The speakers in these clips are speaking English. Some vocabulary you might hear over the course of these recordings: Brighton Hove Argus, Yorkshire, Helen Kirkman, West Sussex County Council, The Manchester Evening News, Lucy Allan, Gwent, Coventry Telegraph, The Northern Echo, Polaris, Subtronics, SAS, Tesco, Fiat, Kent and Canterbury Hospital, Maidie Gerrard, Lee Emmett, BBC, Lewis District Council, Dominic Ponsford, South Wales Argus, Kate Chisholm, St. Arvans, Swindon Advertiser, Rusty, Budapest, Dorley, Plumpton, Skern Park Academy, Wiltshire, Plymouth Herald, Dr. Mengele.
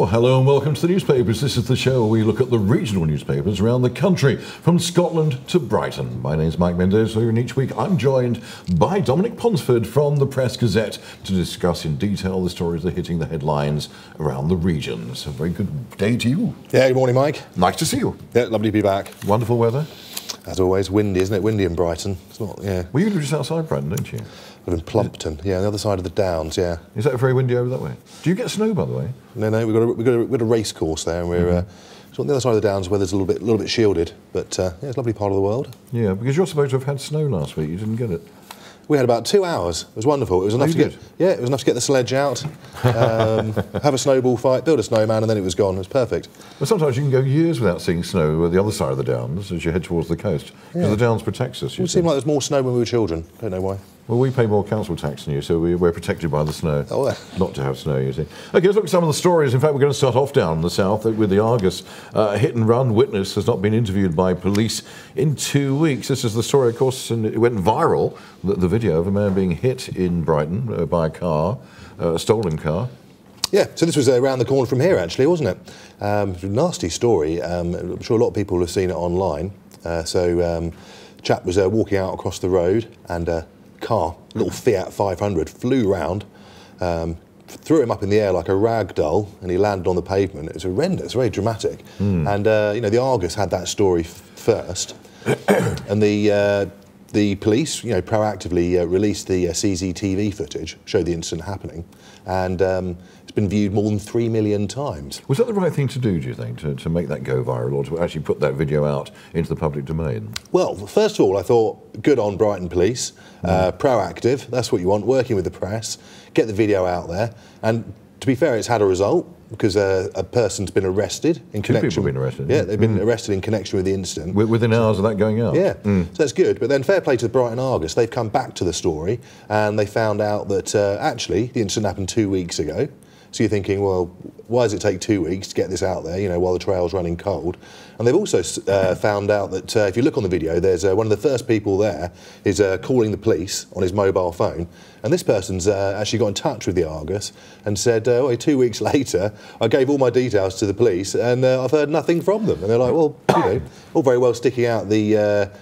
Well, hello and welcome to the newspapers. This is the show where we look at the regional newspapers around the country, from Scotland to Brighton. My name is Mike Mendoza, and each week I'm joined by Dominic Ponsford from the Press Gazette to discuss in detail the stories that are hitting the headlines around the region. So, very good day to you. Yeah, good morning, Mike. Nice to see you. Yeah, lovely to be back. Wonderful weather. As always, windy, isn't it? Windy in Brighton. It's not, yeah. Well, you live just outside Brighton, don't you? But in Plumpton, yeah, on the other side of the Downs, yeah. Is that very windy over that way? Do you get snow, by the way? No, we've got a race course there, and we're so on the other side of the Downs, where there's a little bit shielded, but yeah, it's a lovely part of the world. Yeah, because you're supposed to have had snow last week, you didn't get it. We had about 2 hours. It was wonderful. It was enough to get the sledge out, have a snowball fight, build a snowman, and then it was gone. It was perfect. Well, sometimes you can go years without seeing snow on the other side of the Downs as you head towards the coast, because the Downs protects us. It would seem like there's more snow when we were children. Don't know why. Well, we pay more council tax than you, so we're protected by the snow. Oh, yeah. Not to have snow, you see. OK, let's look at some of the stories. In fact, we're going to start off down in the south with the Argus. Hit and run witness has not been interviewed by police in 2 weeks. This is the story, of course, and it went viral, the video of a man being hit in Brighton by a car, a stolen car. Yeah, so this was around the corner from here, actually, wasn't it? It was a nasty story. I'm sure a lot of people have seen it online. A chap was walking out across the road, and car, little Fiat 500, flew round, threw him up in the air like a rag doll, and he landed on the pavement. It was horrendous, very dramatic. And you know, the Argus had that story first, and the police, you know, proactively released the CCTV footage, showed the incident happening, and it's been viewed more than 3 million times. Was that the right thing to do, do you think, to make that go viral, or to actually put that video out into the public domain? Well, first of all, I thought, good on Brighton Police, proactive, that's what you want, working with the press, get the video out there, and to be fair, it's had a result, because a person's been arrested in connection. Two people have been arrested. Yeah, they've been arrested in connection with the incident. Within hours of that going out. Yeah, so that's good. But then fair play to the Brighton Argus. They've come back to the story, and they found out that actually the incident happened 2 weeks ago. So you're thinking, well, why does it take 2 weeks to get this out there, you know, while the trail's running cold? And they've also found out that if you look on the video, there's one of the first people there is calling the police on his mobile phone. And this person's actually got in touch with the Argus and said, well, 2 weeks later, I gave all my details to the police, and I've heard nothing from them. And they're like, well, you know, all very well sticking out the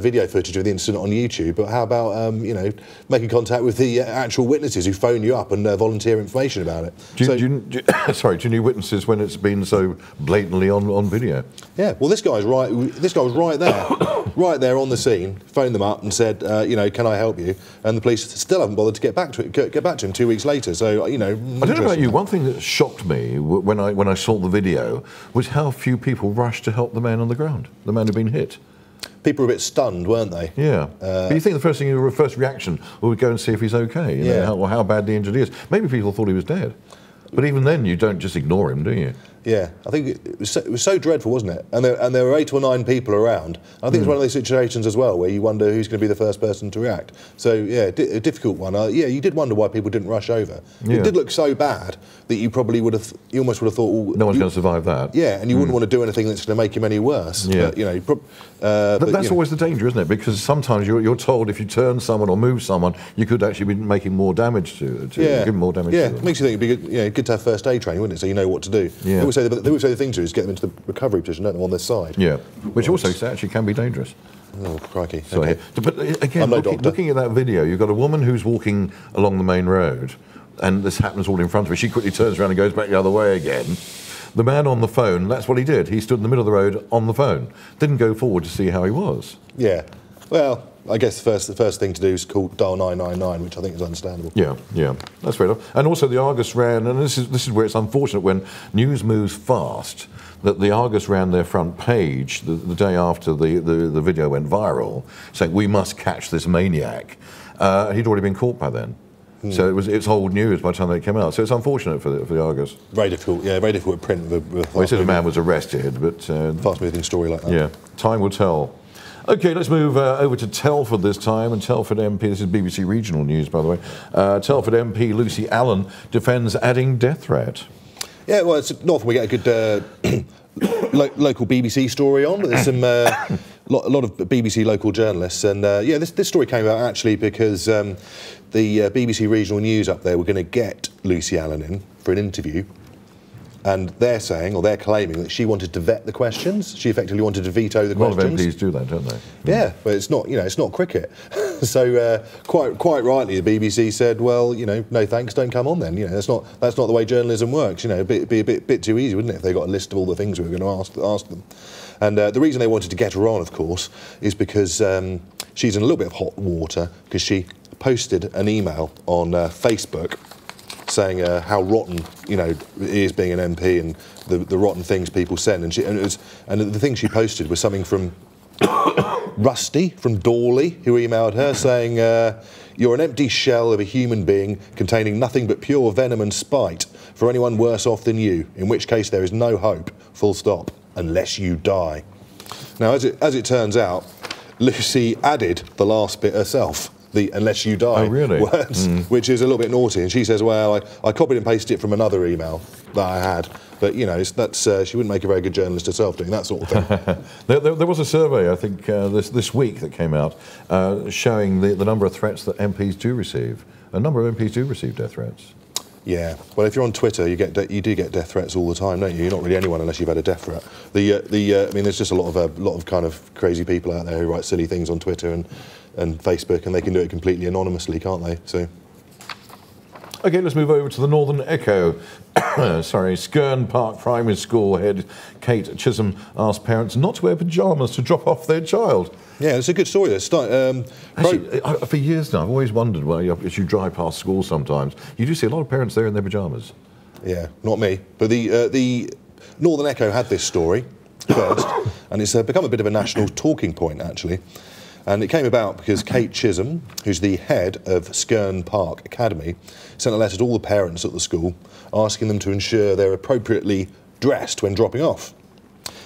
video footage of the incident on YouTube, but how about, you know, making contact with the actual witnesses who phone you up and volunteer information about it? Do you need witnesses when it's been so blatantly on video? Yeah, well, this guy's right. This guy was right there, right there on the scene. Phoned them up and said, you know, can I help you? And the police still haven't bothered to get back to him 2 weeks later. So, you know, I don't know about you. One thing that shocked me when I saw the video was how few people rushed to help the man on the ground. The man had been hit. People were a bit stunned, weren't they? Yeah. But you think the first thing, your first reaction, well, we'd go and see if he's okay, you know, or how bad the injury is. Maybe people thought he was dead. But even then, you don't just ignore him, do you? Yeah, I think it was so dreadful, wasn't it? And there were 8 or 9 people around. And I think it's one of those situations as well where you wonder who's going to be the first person to react. So, yeah, a difficult one. Yeah, you did wonder why people didn't rush over. Yeah. It did look so bad that you probably would have, you almost would have thought, well, no one's going to survive that. Yeah, and you wouldn't want to do anything that's going to make him any worse. Yeah. But, you know, that's always the danger, isn't it? Because sometimes you're told if you turn someone or move someone, you could actually be making more damage to them. It makes you think it'd be good, you know, good to have first aid training, wouldn't it? So you know what to do. Yeah. They would say the thing to do is get them into the recovery position, don't they, on their side. Yeah, which also actually can be dangerous. Oh, crikey. So, okay. But again, looking at that video, you've got a woman who's walking along the main road, and this happens all in front of her. She quickly turns around and goes back the other way again. The man on the phone, that's what he did. He stood in the middle of the road on the phone. Didn't go forward to see how he was. Yeah, well, I guess the first thing to do is call dial 999, which I think is understandable. Yeah, yeah, that's fair enough. And also the Argus ran, and this is where it's unfortunate when news moves fast, that the Argus ran their front page the day after the video went viral, saying, we must catch this maniac. He'd already been caught by then. So it's old news by the time they came out. So it's unfortunate for the Argus. Very difficult, yeah, very difficult to print. Well, he said a man was arrested, but fast-moving story like that. Yeah, time will tell. OK, let's move over to Telford this time, and Telford MP, this is BBC Regional News, by the way, Telford MP Lucy Allan defends adding death threat. Yeah, well, it's not often we get a good local BBC story on, but there's some a lot of BBC local journalists, and yeah, this story came out actually because the BBC Regional News up there were going to get Lucy Allan in for an interview. And they're saying, or they're claiming, that she wanted to vet the questions. She effectively wanted to veto the questions. A lot of MPs do that, don't they? Yeah, but it's not, you know, it's not cricket. So quite rightly, the BBC said, well, you know, no thanks, don't come on then. You know, that's not the way journalism works. You know, it'd be a bit too easy, wouldn't it, if they got a list of all the things we were going to ask them. And the reason they wanted to get her on, of course, is because she's in a little bit of hot water because she posted an email on Facebook saying how rotten, you know, it is being an MP and the rotten things people send. And, the thing she posted was something from Rusty from Dorley, who emailed her saying, "You're an empty shell of a human being containing nothing but pure venom and spite for anyone worse off than you, in which case there is no hope, full stop, unless you die." Now, as it turns out, Lucy added the last bit herself. The "unless you die" words, which is a little bit naughty, and she says, "Well, I copied and pasted it from another email that I had," but you know, that's she wouldn't make a very good journalist herself doing that sort of thing. there was a survey, I think, this week that came out showing the number of threats that MPs do receive. A number of MPs do receive death threats. Yeah, well, if you're on Twitter, you do get death threats all the time, don't you? You're not really anyone unless you've had a death threat. I mean, there's just a lot of kind of crazy people out there who write silly things on Twitter and Facebook, and they can do it completely anonymously, can't they? So, okay, let's move over to the Northern Echo. Sorry, Skern Park Primary School head Kate Chisholm asked parents not to wear pyjamas to drop off their child. Yeah, it's a good story. Actually, for years now, I've always wondered, well, as you drive past school sometimes, you do see a lot of parents there in their pyjamas. Yeah, not me. But the Northern Echo had this story first, and it's become a bit of a national talking point, actually. And it came about because Kate Chisholm, who's the head of Skern Park Academy, sent a letter to all the parents at the school asking them to ensure they're appropriately dressed when dropping off.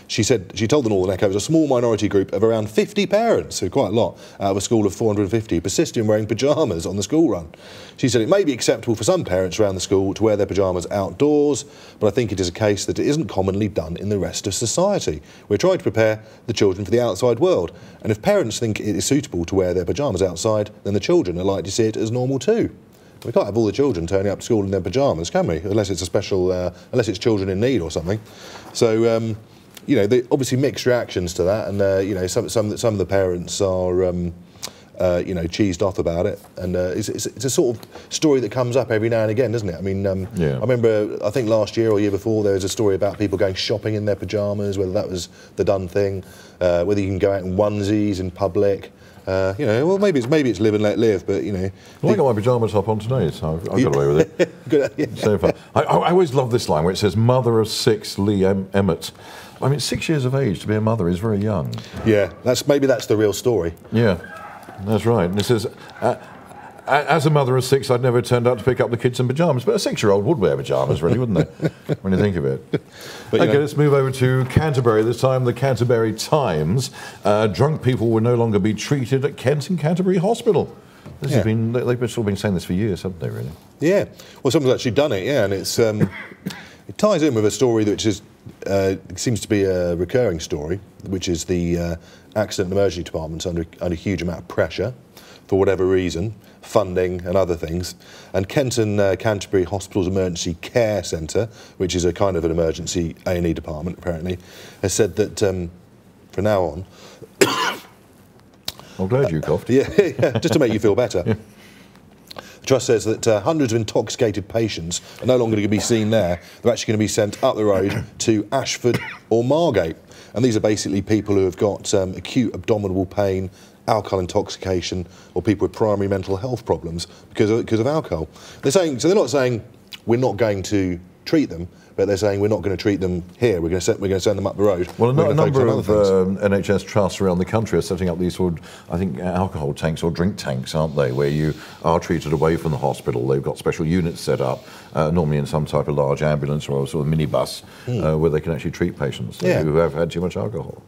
She said, she told the Northern Echo, it was a small minority group of around 50 parents, so quite a lot, out of a school of 450, persisted in wearing pyjamas on the school run. She said, "It may be acceptable for some parents around the school to wear their pyjamas outdoors, but I think it is a case that it isn't commonly done in the rest of society. We're trying to prepare the children for the outside world, and if parents think it is suitable to wear their pyjamas outside, then the children are likely to see it as normal too. We can't have all the children turning up to school in their pyjamas, can we? Unless it's a special, unless it's children in need or something." So, you know, they obviously mixed reactions to that, and you know, some of the parents are, you know, cheesed off about it, and it's a sort of story that comes up every now and again, doesn't it? I mean, yeah. I remember, I think last year or year before, there was a story about people going shopping in their pyjamas, whether that was the done thing, whether you can go out in onesies in public. You know, well, maybe it's live and let live, but you know. Well, I got my pyjama top on today, so I got away with it. Good, yeah. So far, I always love this line where it says, "Mother of six, Lee Emmett." I mean, 6 years of age to be a mother is very young. Yeah, maybe that's the real story. Yeah, that's right. And it says, as a mother of six, I'd never turned out to pick up the kids in pyjamas, but a six-year-old would wear pyjamas, really, wouldn't they, when you think of it? But, okay, let's move over to Canterbury. This time, the Canterbury Times. Drunk people will no longer be treated at Kent and Canterbury Hospital. This has been, they've sort of been saying this for years, haven't they, really? Yeah. Well, someone's actually done it, yeah, and it's it ties in with a story which is seems to be a recurring story, which is the accident and emergency department's under a huge amount of pressure, for whatever reason, funding and other things. And Kent and Canterbury Hospital's Emergency Care Centre, which is a kind of an emergency A&E department, apparently, has said that from now on... I'm glad you coughed. Yeah, just to make you feel better. Yeah. The Trust says that hundreds of intoxicated patients are no longer going to be seen there. They're actually going to be sent up the road to Ashford or Margate. And these are basically people who have got acute abdominal pain, alcohol intoxication, or people with primary mental health problems because of alcohol. They're saying, so they're not saying we're not going to treat them, but they're saying we're not going to treat them here. We're going to send them up the road. Well, a number of NHS trusts around the country are setting up these sort of, I think, alcohol tanks or drink tanks, aren't they? Where you are treated away from the hospital. They've got special units set up, normally in some type of large ambulance or a sort of minibus, where they can actually treat patients who have had too much alcohol.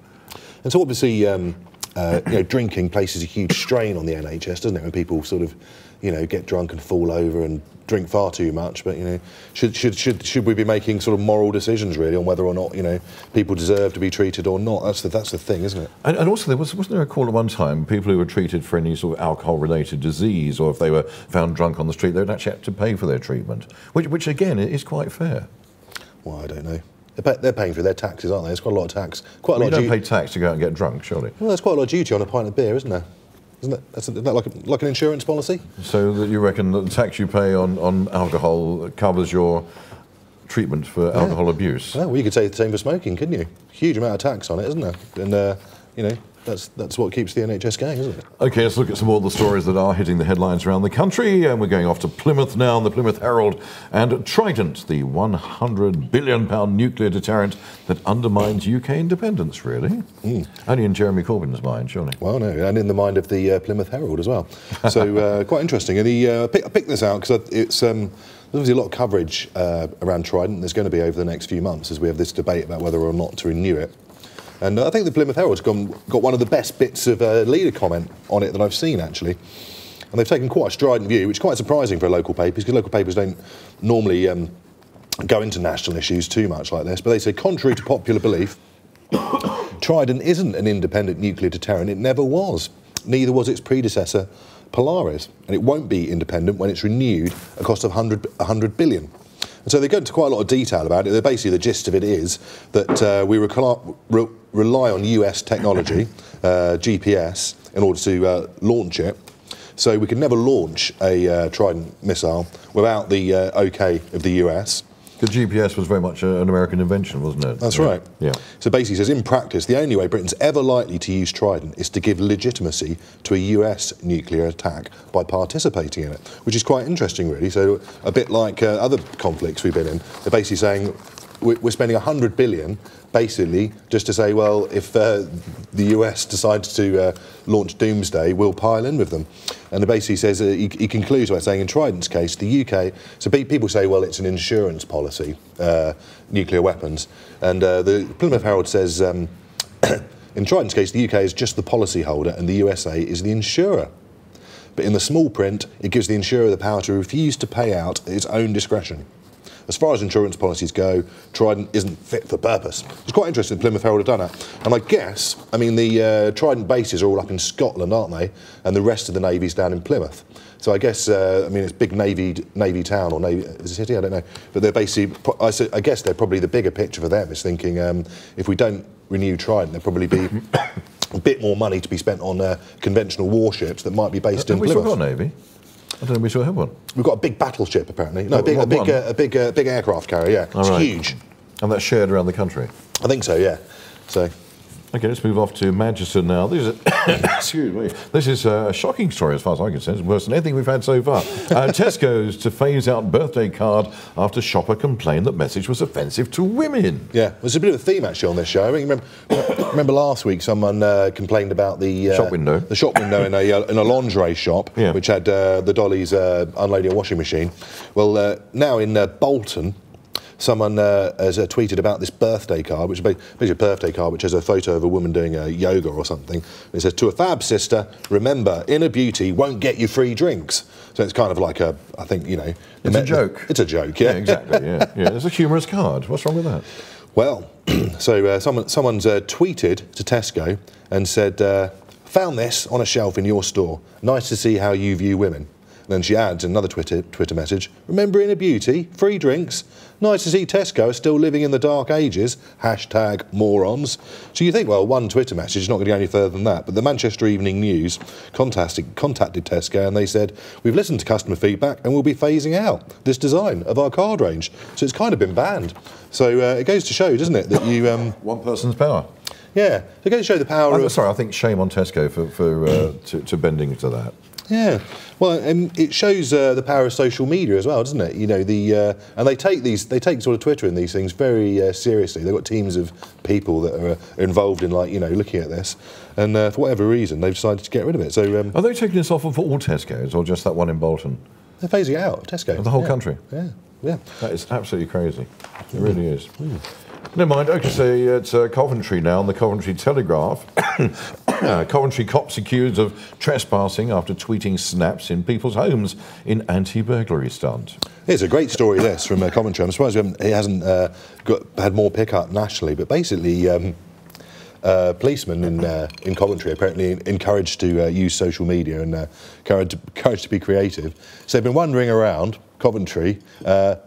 And so obviously, you know, drinking places a huge strain on the NHS, doesn't it? When people sort of, you know, get drunk and fall over and drink far too much. But you know, should we be making sort of moral decisions really on whether or not, you know, people deserve to be treated or not? That's the thing, isn't it? And also, there wasn't there a call at one time, people who were treated for any sort of alcohol-related disease, or if they were found drunk on the street, they'd actually have to pay for their treatment, which again is quite fair. Well, I don't know. They're paying for their taxes, aren't they? There's quite a lot of tax. Quite a lot. You don't pay tax to go out and get drunk, surely? Well, there's quite a lot of duty on a pint of beer, isn't there? Isn't that like an insurance policy? So that you reckon that the tax you pay on alcohol covers your treatment for alcohol abuse? Well, you could say the same for smoking, couldn't you? Huge amount of tax on it, isn't there? And, you know, that's what keeps the NHS going, isn't it? OK, let's look at some more of the stories that are hitting the headlines around the country. And we're going off to Plymouth now, and the Plymouth Herald. And Trident, the £100 billion nuclear deterrent that undermines UK independence, really. Mm. Only in Jeremy Corbyn's mind, surely. Well, no, and in the mind of the Plymouth Herald as well. So quite interesting. And I picked this out because it's... there's obviously a lot of coverage around Trident. There's going to be over the next few months as we have this debate about whether or not to renew it. And I think the Plymouth Herald's got one of the best bits of leader comment on it that I've seen, actually. And they've taken quite a strident view, which is quite surprising for local papers, because local papers don't normally go into national issues too much like this. But they say, contrary to popular belief, Trident isn't an independent nuclear deterrent. It never was. Neither was its predecessor, Polaris, and it won't be independent when it's renewed at a cost of 100 billion. And so they go into quite a lot of detail about it. Basically, the gist of it is that we rely on US technology, GPS, in order to launch it. So we could never launch a Trident missile without the OK of the US. The GPS was very much an American invention, wasn't it? That's right. Yeah. So basically it says, in practice, the only way Britain's ever likely to use Trident is to give legitimacy to a US nuclear attack by participating in it, which is quite interesting, really. So a bit like other conflicts we've been in, they're basically saying we're spending 100 billion basically just to say, well, if the US decides to launch Doomsday, we'll pile in with them. And it basically says, he concludes by saying, in Trident's case, the UK... So people say, well, it's an insurance policy, nuclear weapons. And the Plymouth Herald says, in Trident's case, the UK is just the policyholder and the USA is the insurer. But in the small print, it gives the insurer the power to refuse to pay out at its own discretion. As far as insurance policies go, Trident isn't fit for purpose. It's quite interesting the Plymouth Herald have done that. And I guess, I mean, the Trident bases are all up in Scotland, aren't they? And the rest of the Navy's down in Plymouth. So I guess, I mean, it's big Navy town or Navy city, I don't know. But they're basically, I guess they're probably the bigger picture for them is thinking if we don't renew Trident, there'll probably be a bit more money to be spent on conventional warships that might be based in Plymouth. Have we still got a Navy? I don't know if we still have one. We've got a big battleship, apparently. No, a big aircraft carrier, yeah. All right. It's huge. And that's shared around the country? I think so, yeah. So... OK, let's move off to Manchester now. This is, excuse me. This is a shocking story, as far as I'm concerned. It's worse than anything we've had so far. Tesco's to phase out birthday card after shopper complained that message was offensive to women. Yeah, well, there's a bit of a theme, actually, on this show. I mean, remember last week someone complained about the... shop window. The shop window in a lingerie shop, yeah. Which had the Dolly's unloading washing machine. Well, now in Bolton... Someone has tweeted about this birthday card, which is basically a birthday card which has a photo of a woman doing yoga or something. And it says, to a fab sister, remember, inner beauty won't get you free drinks. So it's kind of like a, I think, you know... It's a joke. It's a joke, yeah. Yeah, exactly, yeah. Yeah. It's a humorous card. What's wrong with that? Well, so someone's tweeted to Tesco and said, found this on a shelf in your store. Nice to see how you view women. And then she adds another Twitter message, remember inner beauty, free drinks. Nice to see Tesco is still living in the dark ages, hashtag morons. So you think, well, one Twitter message is not going to go any further than that, but the Manchester Evening News contacted Tesco and they said, we've listened to customer feedback and we'll be phasing out this design of our card range. So it's kind of been banned. So it goes to show, doesn't it, that you... One person's power. Yeah, so it goes to show the power of... Sorry, I think shame on Tesco for bending to that. Yeah, well, and it shows the power of social media as well, doesn't it? You know, and they take sort of Twitter and these things very seriously. They've got teams of people that are involved in, like, you know, looking at this, and for whatever reason, they've decided to get rid of it. So, are they taking this off of all Tesco's or just that one in Bolton? They're phasing it out, Tesco. Of the whole country. Yeah, yeah. That is absolutely crazy. It really is. Mm. Never mind, OK, so it's Coventry now, on the Coventry Telegraph. Coventry cops accused of trespassing after tweeting snaps in people's homes in anti-burglary stunt. It's a great story, this, from Coventry. I'm surprised it hasn't had more pick-up nationally, but basically policemen in Coventry are apparently encouraged to use social media and encouraged to be creative. So they've been wandering around Coventry,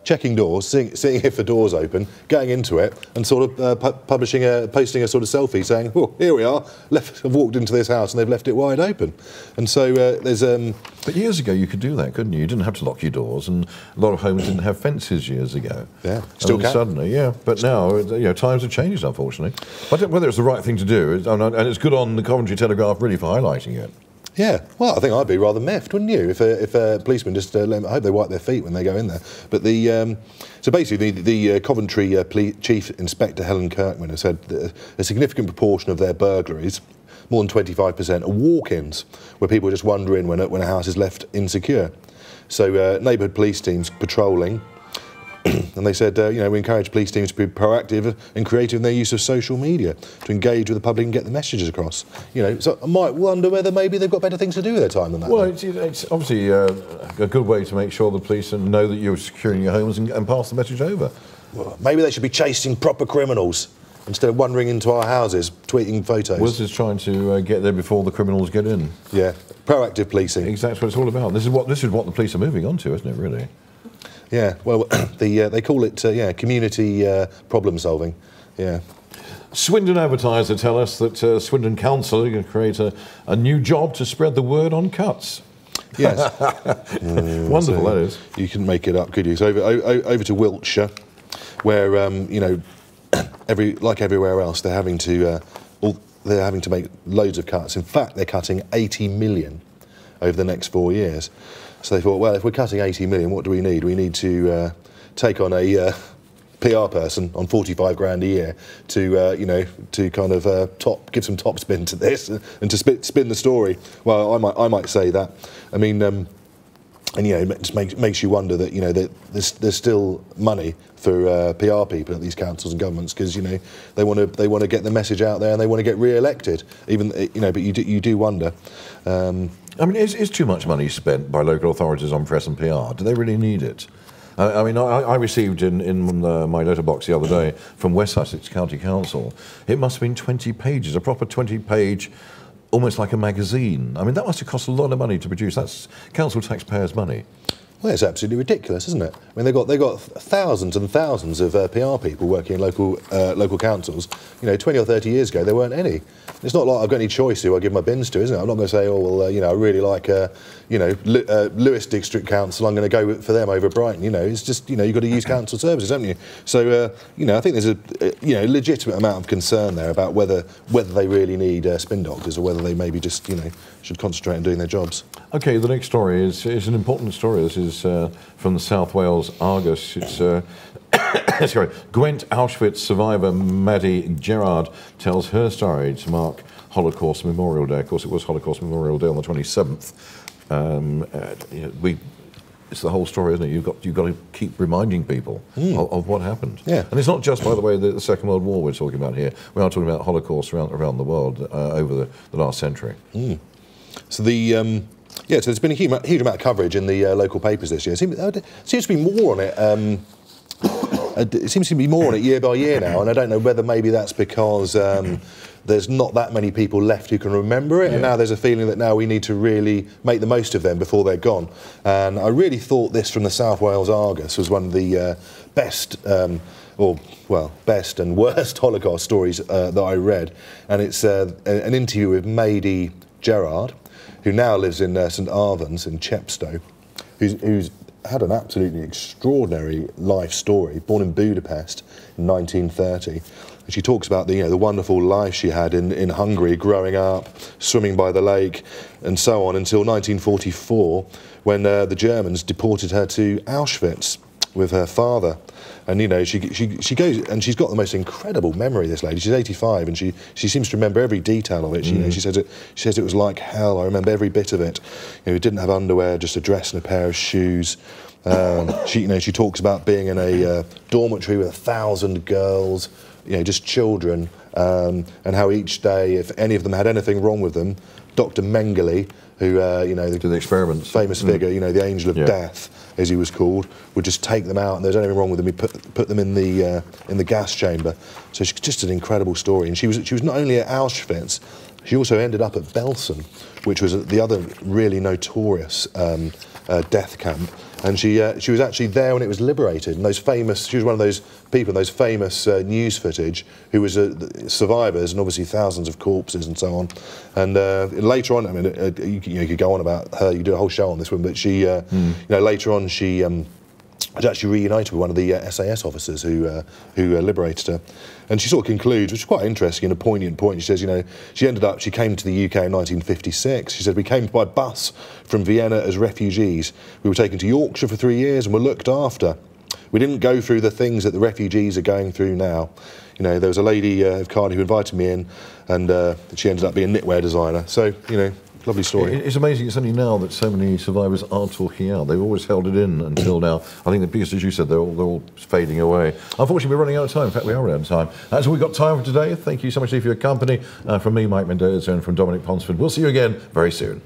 checking doors, seeing if the door's open, going into it, and sort of posting a sort of selfie saying, "Oh, here we are. I've walked into this house and they've left it wide open." And so there's. But years ago, you could do that, couldn't you? You didn't have to lock your doors, and a lot of homes didn't have fences years ago. Yeah, still can. Suddenly, yeah. But now, you know, times have changed, unfortunately. I don't know whether it's the right thing to do, and it's good on the Coventry Telegraph really for highlighting it. Yeah, well, I think I'd be rather miffed, wouldn't you, if a policeman just let them, I hope they wipe their feet when they go in there. But the so basically, the Coventry Chief Inspector Helen Kirkman has said that a significant proportion of their burglaries, more than 25%, are walk-ins, where people just wander in when a house is left insecure. So neighbourhood police teams patrolling. And they said, you know, we encourage police teams to be proactive and creative in their use of social media to engage with the public and get the messages across. You know, so I might wonder whether maybe they've got better things to do with their time than that. Well, it's obviously a good way to make sure the police know that you're securing your homes and pass the message over. Well, maybe they should be chasing proper criminals instead of wandering into our houses, tweeting photos. Well, this is trying to get there before the criminals get in. Yeah, proactive policing. Exactly what it's all about. This is what the police are moving on to, isn't it, really? Yeah, well, they call it, yeah, community problem solving, yeah. Swindon Advertiser tell us that Swindon Council are going to create a new job to spread the word on cuts. Yes. Wonderful, so that is. You couldn't make it up, could you? So over to Wiltshire, where, you know, like everywhere else, they're having to make loads of cuts. In fact, they're cutting 80 million over the next 4 years. So they thought, well, if we're cutting 80 million, what do we need? We need to take on a PR person on 45 grand a year to, you know, to kind of give some top spin to this and to spin the story. Well, I might say that. I mean, and you know, it just makes you wonder that, you know, that there's still money for PR people at these councils and governments, because, you know, they want to get the message out there and they want to get re-elected. Even, you know, but you do wonder. I mean, is too much money spent by local authorities on press and PR? Do they really need it? I mean, I received in my letterbox the other day from West Sussex County Council, it must have been 20 pages, a proper 20-page, almost like a magazine. I mean, that must have cost a lot of money to produce. That's council taxpayers' money. Well, it's absolutely ridiculous, isn't it? I mean, they've got thousands and thousands of PR people working in local councils. You know, 20 or 30 years ago, there weren't any. It's not like I've got any choice who I give my bins to, isn't it? I'm not going to say, oh, well, you know, I really like, you know, Lewis District Council. I'm going to go for them over Brighton. You know, it's just, you know, you've got to use council services, haven't you? So, you know, I think there's a, you know, legitimate amount of concern there about whether they really need spin doctors or whether they maybe just, you know, should concentrate on doing their jobs. Okay, the next story is an important story. This is from the South Wales Argus. It's sorry, Gwent Auschwitz survivor Maidie Gerrard tells her story to mark Holocaust Memorial Day. Of course, it was Holocaust Memorial Day on the 27th. You know, it's the whole story, isn't it? You've got to keep reminding people of what happened. Yeah. And it's not just, by the way, the Second World War we're talking about here. We are talking about Holocaust around the world over the last century. Mm. So the yeah, so there's been a huge amount of coverage in the local papers this year. Seems to be more on it. It seems to be more on it year by year now, and I don't know whether maybe that's because there's not that many people left who can remember it, yeah. And now there's a feeling that now we need to really make the most of them before they're gone. And I really thought this from the South Wales Argus was one of the best, best and worst Holocaust stories that I read. And it's an interview with Maidie Gerrard, who now lives in St. Arvans in Chepstow, who's had an absolutely extraordinary life story. Born in Budapest in 1930, and she talks about the wonderful life she had in Hungary growing up, swimming by the lake, and so on, until 1944, when the Germans deported her to Auschwitz with her father. And you know, she goes, and she's got the most incredible memory, this lady. She's 85, and she seems to remember every detail of it. She, you know, she says it was like hell. I remember every bit of it. You know, we didn't have underwear, just a dress and a pair of shoes. She talks about being in a dormitory with 1,000 girls, you know, just children, and how each day, if any of them had anything wrong with them, Dr. Mengele, who, you know, the experiments, famous figure, you know, the angel of death, as he was called, would just take them out, and there's anything wrong with them, he put them in the gas chamber. So it's just an incredible story. And she was not only at Auschwitz, she also ended up at Belsen, which was the other really notorious death camp. and she was actually there when it was liberated. And those famous, she was one of those people, those famous news footage, who was survivors, and obviously thousands of corpses and so on. And later on, I mean, you could go on about her. You do a whole show on this one, but she, you know, later on she was actually reunited with one of the SAS officers who liberated her. And she sort of concludes, which is quite interesting and a poignant point. She says, you know, she came to the UK in 1956. She said, we came by bus from Vienna as refugees. We were taken to Yorkshire for 3 years and were looked after. We didn't go through the things that the refugees are going through now. You know, there was a lady of Cardiff who invited me in, and she ended up being a knitwear designer. So, you know, lovely story. It's amazing, it's only now that so many survivors are talking out. They've always held it in until now. I think the pieces, as you said, they're all fading away. Unfortunately, we're running out of time. In fact, we are out of time. That's all we've got time for today. Thank you so much for your company. From me, Mike Mendoza, and from Dominic Ponsford. We'll see you again very soon.